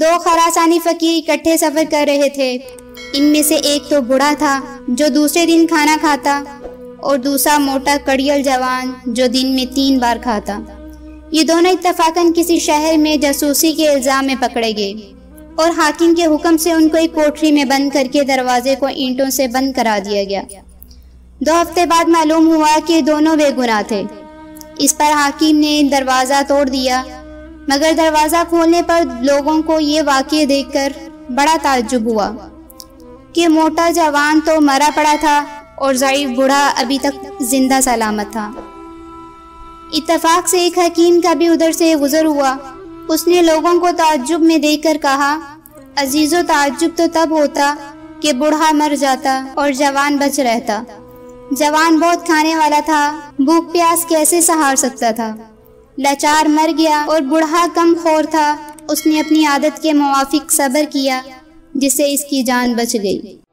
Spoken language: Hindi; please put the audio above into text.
दो खरासानी फकीर इकट्ठे सफर कर रहे थे। इनमें से एक तो बूढ़ा था जो दूसरे दिन खाना खाता और दूसरा मोटा कड़ियल जवान जो दिन में 3 बार खाता। ये दोनों इत्तफाकन किसी शहर में जासूसी के इल्ज़ाम में पकड़े गए और हाकिम के हुक्म से उनको एक कोठरी में बंद करके दरवाजे को ईंटों से बंद करा दिया गया। 2 हफ्ते बाद मालूम हुआ कि दोनों बेगुनाह थे। इस पर हाकिम ने दरवाज़ा तोड़ दिया, मगर दरवाज़ा खोलने पर लोगों को ये वाक़या देखकर बड़ा ताज्जुब हुआ कि मोटा जवान तो मरा पड़ा था और ज़ईफ़ बूढ़ा अभी तक जिंदा सलामत था। इत्तफाक से एक हकीम का भी उधर से गुजर हुआ। उसने लोगों को ताज्जुब में देखकर कहा, अजीज़ो ताज्जुब तो तब होता कि बूढ़ा मर जाता और जवान बच रहता। जवान बहुत खाने वाला था, भूख प्यास कैसे सहार सकता था। लाचार मर गया और बूढ़ा कम खोर था, उसने अपनी आदत के मुवाफिक सब्र किया जिससे इसकी जान बच गई।